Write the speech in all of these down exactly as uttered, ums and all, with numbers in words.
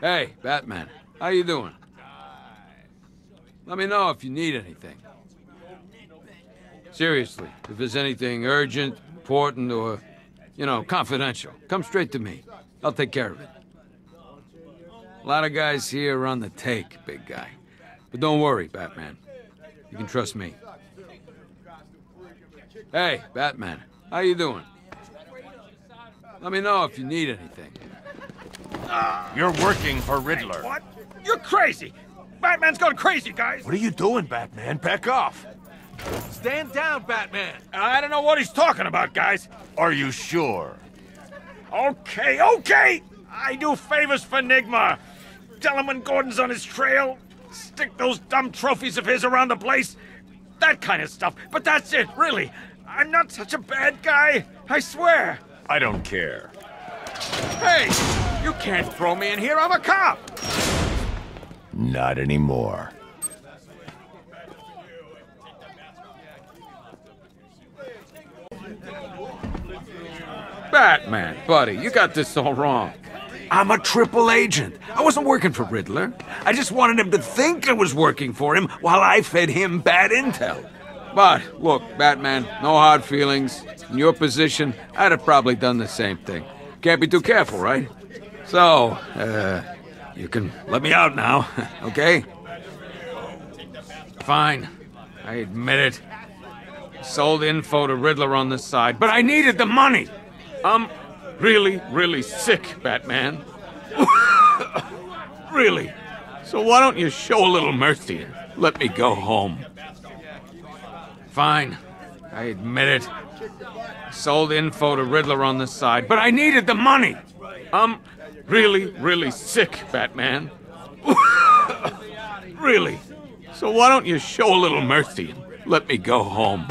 Hey, Batman. How you doing? Let me know if you need anything. Seriously, if there's anything urgent, important, or, you know, confidential, come straight to me. I'll take care of it. A lot of guys here are on the take, big guy. But don't worry, Batman. You can trust me. Hey, Batman. How you doing? Let me know if you need anything. You're working for Riddler. Hey, what? You're crazy! Batman's gone crazy, guys! What are you doing, Batman? Back off! Stand down, Batman! I don't know what he's talking about, guys! Are you sure? Okay, okay! I do favors for Nigma! Tell him when Gordon's on his trail, stick those dumb trophies of his around the place, that kind of stuff, but that's it, really! I'm not such a bad guy, I swear! I don't care. Hey! You can't throw me in here, I'm a cop! Not anymore. Batman, buddy, you got this all wrong. I'm a triple agent. I wasn't working for Riddler. I just wanted him to think I was working for him while I fed him bad intel. But, look, Batman, no hard feelings. In your position, I'd have probably done the same thing. Can't be too careful, right? So, uh, you can let me out now, okay? Fine. I admit it. Sold info to Riddler on the side, but I needed the money! I'm really, really sick, Batman. Really. So why don't you show a little mercy and let me go home? Fine. I admit it. Sold info to Riddler on the side, but I needed the money! I'm... Really, really sick, Batman. Really. So why don't you show a little mercy and let me go home?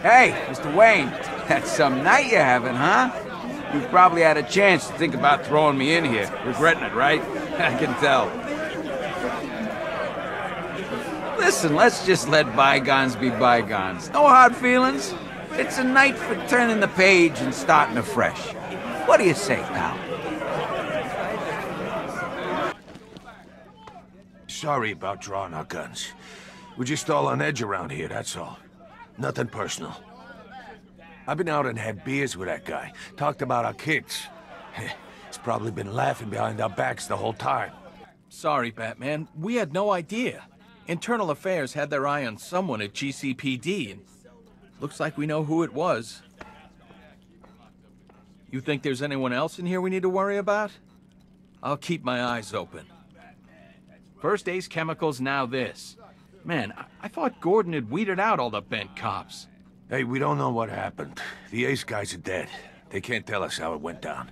Hey, Mister Wayne. That's some night you're having, huh? You've probably had a chance to think about throwing me in here. Regretting it, right? I can tell. Listen, let's just let bygones be bygones. No hard feelings. It's a night for turning the page and starting afresh. What do you say, pal? Sorry about drawing our guns. We're just all on edge around here, that's all. Nothing personal. I've been out and had beers with that guy. Talked about our kids. He's probably been laughing behind our backs the whole time. Sorry, Batman. We had no idea. Internal Affairs had their eye on someone at G C P D, and looks like we know who it was. You think there's anyone else in here we need to worry about? I'll keep my eyes open. First Ace Chemicals, now this. Man, I, I thought Gordon had weeded out all the bent cops. Hey, we don't know what happened. The Ace guys are dead. They can't tell us how it went down.